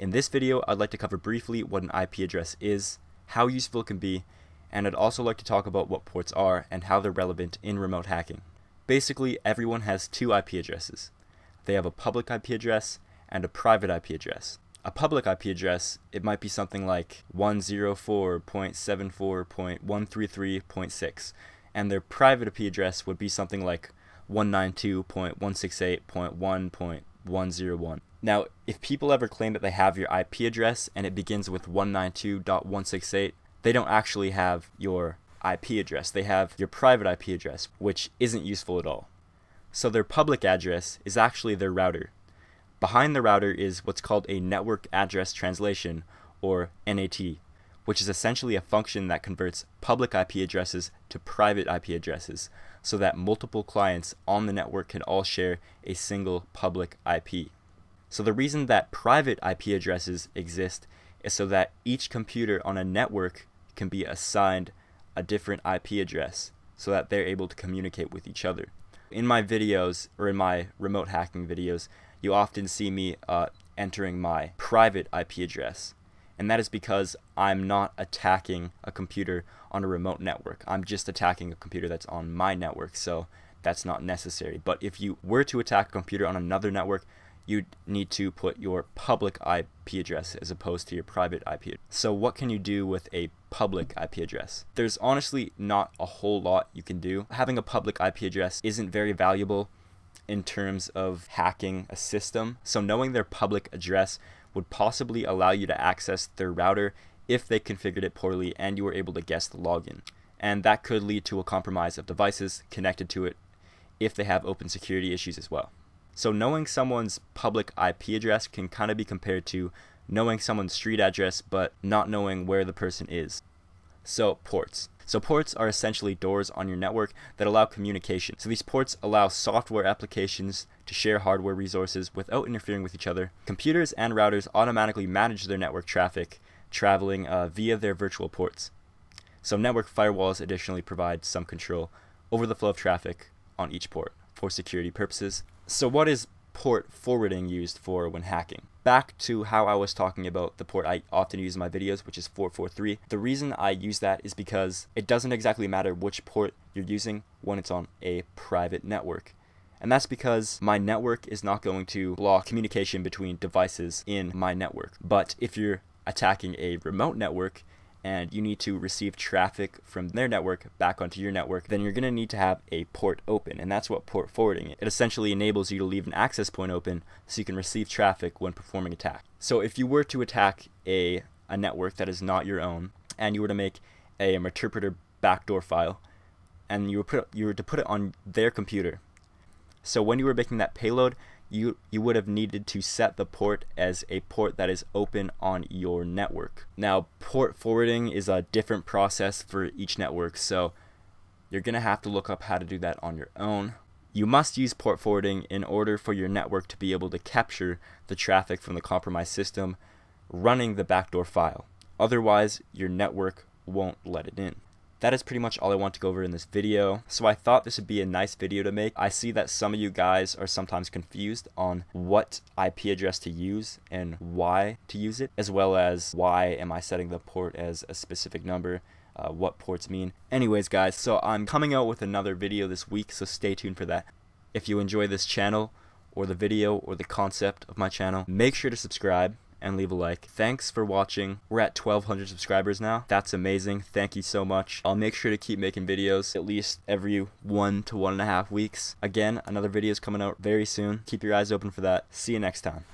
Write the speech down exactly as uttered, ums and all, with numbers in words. In this video, I'd like to cover briefly what an I P address is, how useful it can be, and I'd also like to talk about what ports are and how they're relevant in remote hacking. Basically, everyone has two I P addresses. They have a public I P address and a private I P address. A public I P address, it might be something like one oh four dot seven four dot one three three dot six, and their private I P address would be something like one ninety-two dot one sixty-eight dot one dot one oh one. Now, if people ever claim that they have your I P address and it begins with one ninety-two dot one sixty-eight, they don't actually have your I P address. They have your private I P address, which isn't useful at all. So their public address is actually their router. Behind the router is what's called a network address translation, or N A T, which is essentially a function that converts public I P addresses to private I P addresses so that multiple clients on the network can all share a single public I P. So the reason that private I P addresses exist is so that each computer on a network can be assigned a different I P address so that they're able to communicate with each other. In my videos, or in my remote hacking videos, you often see me uh, entering my private I P address, and that is because I'm not attacking a computer on a remote network. I'm just attacking a computer that's on my network, so that's not necessary. But if you were to attack a computer on another network, you'd need to put your public I P address as opposed to your private I P address. So what can you do with a public I P address? There's honestly not a whole lot you can do. Having a public I P address isn't very valuable in terms of hacking a system, so knowing their public address would possibly allow you to access their router if they configured it poorly and you were able to guess the login. And that could lead to a compromise of devices connected to it if they have open security issues as well. So knowing someone's public I P address can kind of be compared to knowing someone's street address but not knowing where the person is. So ports. So ports are essentially doors on your network that allow communication. So these ports allow software applications to share hardware resources without interfering with each other. Computers and routers automatically manage their network traffic, traveling uh, via their virtual ports. So network firewalls additionally provide some control over the flow of traffic on each port for security purposes. So what is port forwarding used for when hacking? Back to how I was talking about the port I often use in my videos, which is four four three. The reason I use that is because it doesn't exactly matter which port you're using when it's on a private network. And that's because my network is not going to block communication between devices in my network. But if you're attacking a remote network and you need to receive traffic from their network back onto your network, then you're going to need to have a port open, and that's what port forwarding is. It essentially enables you to leave an access point open so you can receive traffic when performing attack. So if you were to attack a, a network that is not your own, and you were to make a interpreter backdoor file, and you were, put, you were to put it on their computer, so when you were making that payload, you, you would have needed to set the port as a port that is open on your network. Now, port forwarding is a different process for each network, so you're going to have to look up how to do that on your own. You must use port forwarding in order for your network to be able to capture the traffic from the compromised system running the backdoor file. Otherwise, your network won't let it in. That is pretty much all I want to go over in this video, so I thought this would be a nice video to make. I see that some of you guys are sometimes confused on what I P address to use and why to use it, as well as why am I setting the port as a specific number, uh, what ports mean. Anyways guys, so I'm coming out with another video this week, so stay tuned for that. If you enjoy this channel, or the video, or the concept of my channel, make sure to subscribe and leave a like. Thanks for watching. We're at twelve hundred subscribers now. That's amazing. Thank you so much. I'll make sure to keep making videos at least every one to one and a half weeks. Again, another video is coming out very soon. Keep your eyes open for that. See you next time.